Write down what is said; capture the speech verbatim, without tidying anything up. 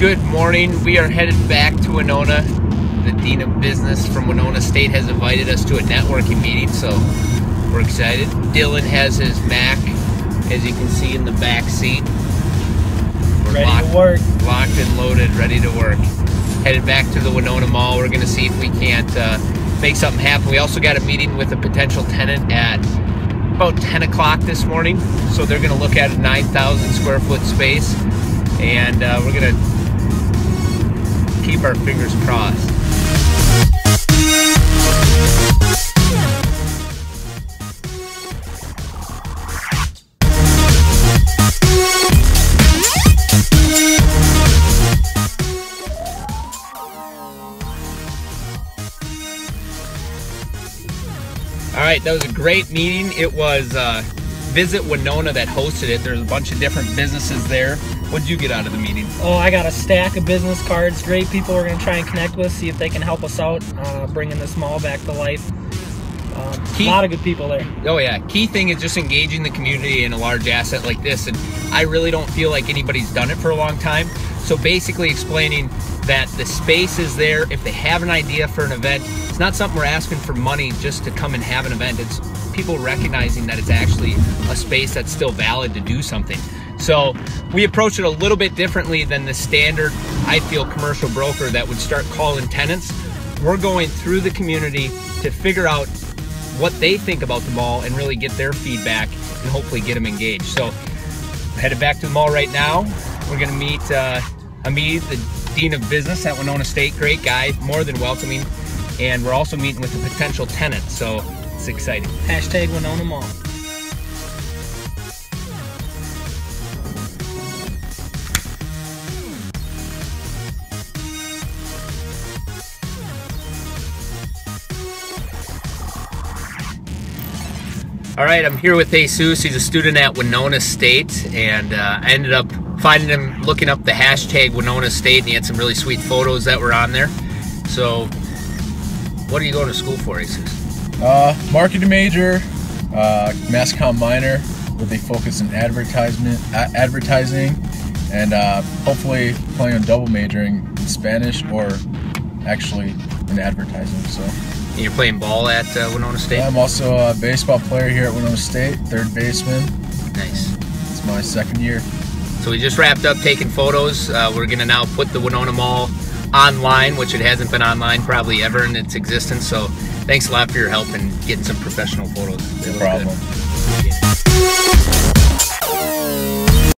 Good morning. We are headed back to Winona. The Dean of Business from Winona State has invited us to a networking meeting, so we're excited. Dylan has his Mac, as you can see in the back seat. We're ready locked, to work. Locked and loaded, ready to work. Headed back to the Winona Mall. We're going to see if we can't uh, make something happen. We also got a meeting with a potential tenant at about ten o'clock this morning, so they're going to look at a nine thousand square foot space, and uh, we're going to keep our fingers crossed. All right, that was a great meeting. It was uh, Visit Winona that hosted it. There's a bunch of different businesses there. What did you get out of the meeting? Oh, I got a stack of business cards. Great people we're going to try and connect with, see if they can help us out, uh, bringing this mall back to life. Um, key, a lot of good people there. Oh yeah, key thing is just engaging the community in a large asset like this. And I really don't feel like anybody's done it for a long time. So basically explaining that the space is there. If they have an idea for an event, it's not something we're asking for money just to come and have an event. It's people recognizing that it's actually a space that's still valid to do something. So we approach it a little bit differently than the standard, I feel, commercial broker that would start calling tenants. We're going through the community to figure out what they think about the mall and really get their feedback and hopefully get them engaged. So headed back to the mall right now. We're gonna meet uh, Hamid, the Dean of Business at Winona State. Great guy, more than welcoming. And we're also meeting with a potential tenant, so it's exciting. Hashtag Winona Mall. All right, I'm here with Jesus. He's a student at Winona State, and uh, I ended up finding him looking up the hashtag Winona State, and he had some really sweet photos that were on there. So, what are you going to school for, Jesus? Uh, marketing major, uh, mass comm minor, with a focus in advertisement, advertising, and uh, hopefully planning on double majoring in Spanish or actually in advertising. So. And you're playing ball at uh, Winona State? I'm also a baseball player here at Winona State, third baseman. Nice. It's my second year. So we just wrapped up taking photos. Uh, we're going to now put the Winona Mall online, which it hasn't been online probably ever in its existence. So thanks a lot for your help in getting some professional photos. No problem. Good.